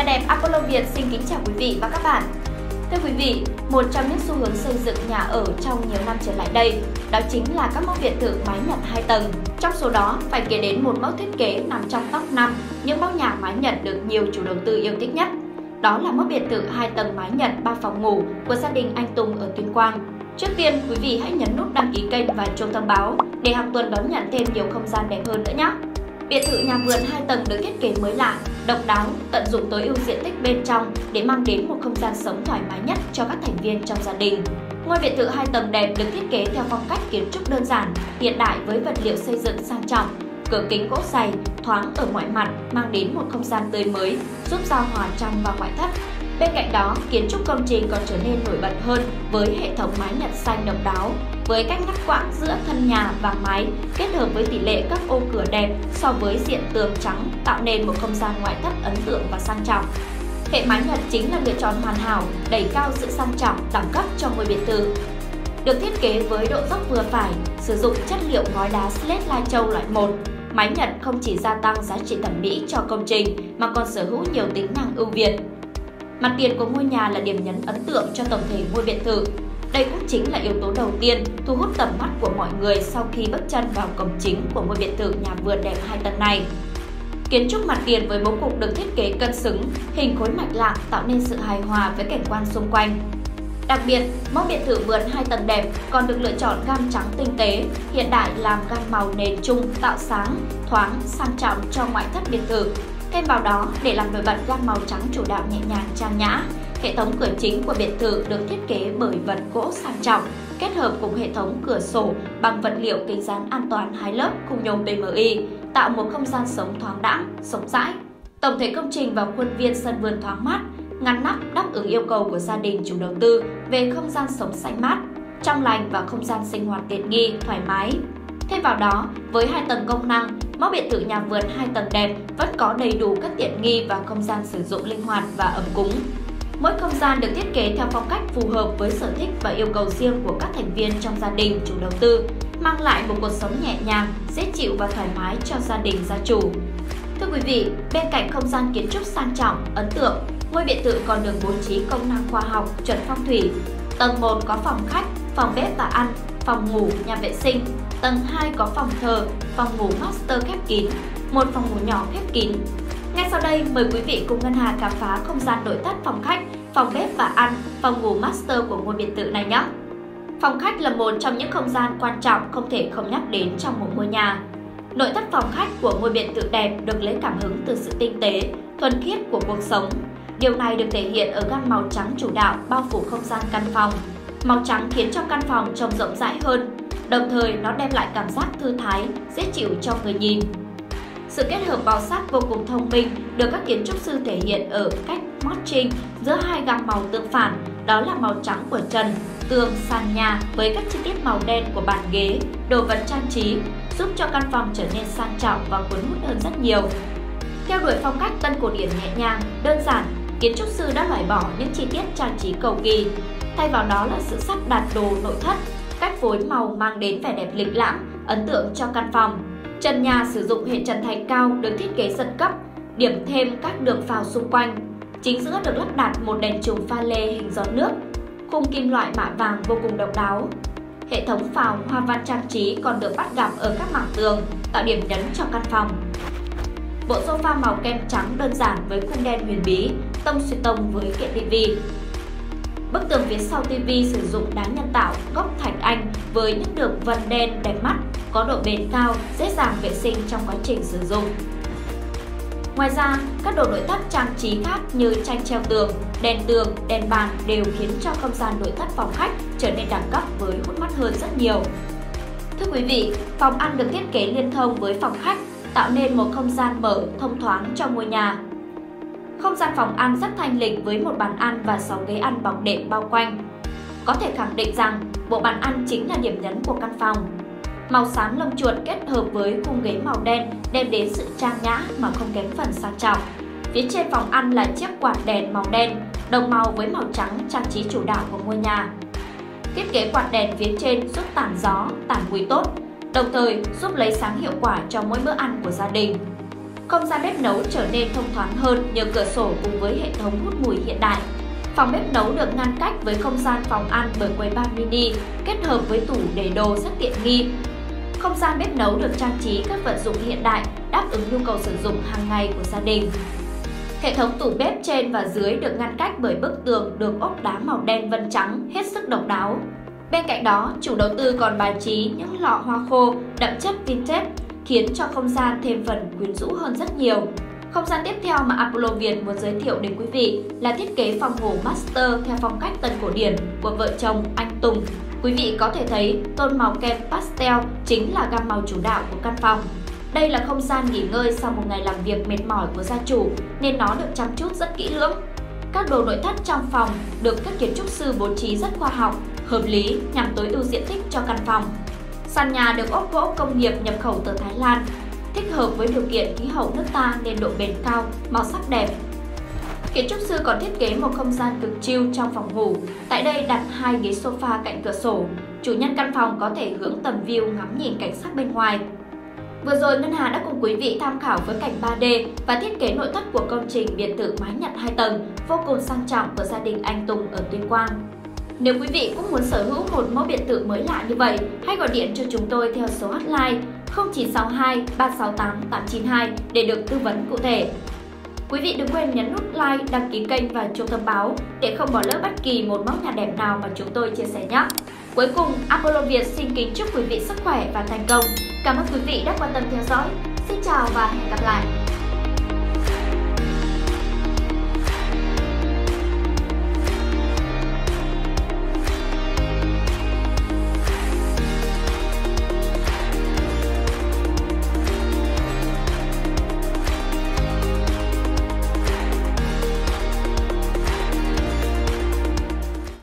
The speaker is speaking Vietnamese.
Nhà đẹp Apollo Việt xin kính chào quý vị và các bạn. Thưa quý vị, một trong những xu hướng xây dựng nhà ở trong nhiều năm trở lại đây đó chính là các mẫu biệt thự mái Nhật 2 tầng. Trong số đó, phải kể đến một mẫu thiết kế nằm trong top 5 những mẫu nhà mái Nhật được nhiều chủ đầu tư yêu thích nhất. Đó là mẫu biệt thự 2 tầng mái Nhật 3 phòng ngủ của gia đình anh Tùng ở Tuyên Quang. Trước tiên, quý vị hãy nhấn nút đăng ký kênh và chuông thông báo để hàng tuần đón nhận thêm nhiều không gian đẹp hơn nữa nhé. Biệt thự nhà vườn 2 tầng được thiết kế mới lạ, độc đáo, tận dụng tối ưu diện tích bên trong để mang đến một không gian sống thoải mái nhất cho các thành viên trong gia đình. Ngôi biệt thự 2 tầng đẹp được thiết kế theo phong cách kiến trúc đơn giản, hiện đại với vật liệu xây dựng sang trọng, cửa kính gỗ dày, thoáng ở mọi mặt mang đến một không gian tươi mới, giúp giao hòa trong và ngoại thất. Bên cạnh đó, kiến trúc công trình còn trở nên nổi bật hơn với hệ thống mái Nhật xanh độc đáo, với cách ngắt quãng giữa thân nhà và mái kết hợp với tỷ lệ các ô cửa đẹp so với diện tường trắng tạo nên một không gian ngoại thất ấn tượng và sang trọng. Hệ mái Nhật chính là lựa chọn hoàn hảo, đẩy cao sự sang trọng, đẳng cấp cho ngôi biệt thự. Được thiết kế với độ dốc vừa phải, sử dụng chất liệu ngói đá Slate Lai Châu loại 1, mái Nhật không chỉ gia tăng giá trị thẩm mỹ cho công trình mà còn sở hữu nhiều tính năng ưu việt. Mặt tiền của ngôi nhà là điểm nhấn ấn tượng cho tổng thể ngôi biệt thự. Đây cũng chính là yếu tố đầu tiên thu hút tầm mắt của mọi người sau khi bước chân vào cổng chính của ngôi biệt thự nhà vườn đẹp 2 tầng này. Kiến trúc mặt tiền với bố cục được thiết kế cân xứng, hình khối mạch lạc tạo nên sự hài hòa với cảnh quan xung quanh. Đặc biệt, mẫu biệt thự vườn 2 tầng đẹp còn được lựa chọn gam trắng tinh tế, hiện đại làm gam màu nền chung tạo sáng, thoáng, sang trọng cho ngoại thất biệt thự. Thêm vào đó, để làm nổi bật gam màu trắng chủ đạo nhẹ nhàng trang nhã, hệ thống cửa chính của biệt thự được thiết kế bởi vật gỗ sang trọng, kết hợp cùng hệ thống cửa sổ bằng vật liệu kính dán an toàn 2 lớp khung nhôm PMI, tạo một không gian sống thoáng đãng, sống rãi. Tổng thể công trình và khuôn viên sân vườn thoáng mát, ngăn nắp đáp ứng yêu cầu của gia đình chủ đầu tư về không gian sống xanh mát, trong lành và không gian sinh hoạt tiện nghi, thoải mái. Thêm vào đó, với 2 tầng công năng, mẫu biệt thự nhà vườn 2 tầng đẹp vẫn có đầy đủ các tiện nghi và không gian sử dụng linh hoạt và ấm cúng. Mỗi không gian được thiết kế theo phong cách phù hợp với sở thích và yêu cầu riêng của các thành viên trong gia đình chủ đầu tư, mang lại một cuộc sống nhẹ nhàng, dễ chịu và thoải mái cho gia đình gia chủ. Thưa quý vị, bên cạnh không gian kiến trúc sang trọng, ấn tượng, ngôi biệt thự còn được bố trí công năng khoa học, chuẩn phong thủy. Tầng 1 có phòng khách, phòng bếp và ăn, phòng ngủ, nhà vệ sinh. Tầng 2 có phòng thờ, phòng ngủ master khép kín, một phòng ngủ nhỏ khép kín. Ngay sau đây, mời quý vị cùng Ngân Hà khám phá không gian nội thất phòng khách, phòng bếp và ăn, phòng ngủ master của ngôi biệt thự này nhé. Phòng khách là một trong những không gian quan trọng không thể không nhắc đến trong một ngôi nhà. Nội thất phòng khách của ngôi biệt thự đẹp được lấy cảm hứng từ sự tinh tế, thuần khiết của cuộc sống. Điều này được thể hiện ở gam màu trắng chủ đạo bao phủ không gian căn phòng. Màu trắng khiến cho căn phòng trông rộng rãi hơn, đồng thời nó đem lại cảm giác thư thái, dễ chịu cho người nhìn. Sự kết hợp màu sắc vô cùng thông minh được các kiến trúc sư thể hiện ở cách matching giữa hai gam màu tương phản, đó là màu trắng của trần, tường, sàn nhà với các chi tiết màu đen của bàn ghế, đồ vật trang trí, giúp cho căn phòng trở nên sang trọng và cuốn hút hơn rất nhiều. Theo đuổi phong cách tân cổ điển nhẹ nhàng, đơn giản, kiến trúc sư đã loại bỏ những chi tiết trang trí cầu kỳ, thay vào đó là sự sắp đặt đồ nội thất, cách phối màu mang đến vẻ đẹp lịch lãm, ấn tượng cho căn phòng. Trần nhà sử dụng hệ trần thạch cao được thiết kế giật cấp, điểm thêm các đường phào xung quanh. Chính giữa được lắp đặt một đèn chùm pha lê hình giọt nước, khung kim loại mạ vàng vô cùng độc đáo. Hệ thống phào hoa văn trang trí còn được bắt gặp ở các mảng tường, tạo điểm nhấn cho căn phòng. Bộ sofa màu kem trắng đơn giản với khung đen huyền bí, tông suy tông với kệ tivi. Bức tường phía sau tivi sử dụng đá nhân tạo, góc thạch anh với những đường vân đen đẹp mắt, có độ bền cao, dễ dàng vệ sinh trong quá trình sử dụng. Ngoài ra, các đồ nội thất trang trí khác như tranh treo tường, đèn bàn đều khiến cho không gian nội thất phòng khách trở nên đẳng cấp với hút mắt hơn rất nhiều. Thưa quý vị, phòng ăn được thiết kế liên thông với phòng khách, tạo nên một không gian mở, thông thoáng cho ngôi nhà. Không gian phòng ăn rất thanh lịch với một bàn ăn và 6 ghế ăn bọc đệm bao quanh. Có thể khẳng định rằng bộ bàn ăn chính là điểm nhấn của căn phòng. Màu xám lông chuột kết hợp với khung ghế màu đen đem đến sự trang nhã mà không kém phần sang trọng. Phía trên phòng ăn là chiếc quạt đèn màu đen, đồng màu với màu trắng trang trí chủ đạo của ngôi nhà. Thiết kế quạt đèn phía trên giúp tản gió, tản mùi tốt, đồng thời giúp lấy sáng hiệu quả cho mỗi bữa ăn của gia đình. Không gian bếp nấu trở nên thông thoáng hơn nhờ cửa sổ cùng với hệ thống hút mùi hiện đại. Phòng bếp nấu được ngăn cách với không gian phòng ăn bởi quầy bar mini kết hợp với tủ để đồ rất tiện nghi. Không gian bếp nấu được trang trí các vật dụng hiện đại đáp ứng nhu cầu sử dụng hàng ngày của gia đình. Hệ thống tủ bếp trên và dưới được ngăn cách bởi bức tường được ốp đá màu đen vân trắng hết sức độc đáo. Bên cạnh đó, chủ đầu tư còn bài trí những lọ hoa khô đậm chất vintage khiến cho không gian thêm phần quyến rũ hơn rất nhiều. Không gian tiếp theo mà Apollo Việt muốn giới thiệu đến quý vị là thiết kế phòng ngủ master theo phong cách tân cổ điển của vợ chồng anh Tùng. Quý vị có thể thấy tông màu kem pastel chính là gam màu chủ đạo của căn phòng. Đây là không gian nghỉ ngơi sau một ngày làm việc mệt mỏi của gia chủ nên nó được chăm chút rất kỹ lưỡng. Các đồ nội thất trong phòng được các kiến trúc sư bố trí rất khoa học, hợp lý nhằm tối ưu diện tích cho căn phòng. Sàn nhà được ốp gỗ công nghiệp nhập khẩu từ Thái Lan, thích hợp với điều kiện khí hậu nước ta nên độ bền cao, màu sắc đẹp. Kiến trúc sư còn thiết kế một không gian cực chill trong phòng ngủ. Tại đây đặt hai ghế sofa cạnh cửa sổ, chủ nhân căn phòng có thể hưởng tầm view ngắm nhìn cảnh sắc bên ngoài. Vừa rồi Ngân Hà đã cùng quý vị tham khảo với cảnh 3D và thiết kế nội thất của công trình biệt thự mái Nhật 2 tầng vô cùng sang trọng của gia đình anh Tùng ở Tuyên Quang. Nếu quý vị cũng muốn sở hữu một mẫu biệt thự mới lạ như vậy, hãy gọi điện cho chúng tôi theo số hotline 0962 368 892 để được tư vấn cụ thể. Quý vị đừng quên nhấn nút like, đăng ký kênh và chuông thông báo để không bỏ lỡ bất kỳ một mẫu nhà đẹp nào mà chúng tôi chia sẻ nhé. Cuối cùng, Apollo Việt xin kính chúc quý vị sức khỏe và thành công. Cảm ơn quý vị đã quan tâm theo dõi. Xin chào và hẹn gặp lại!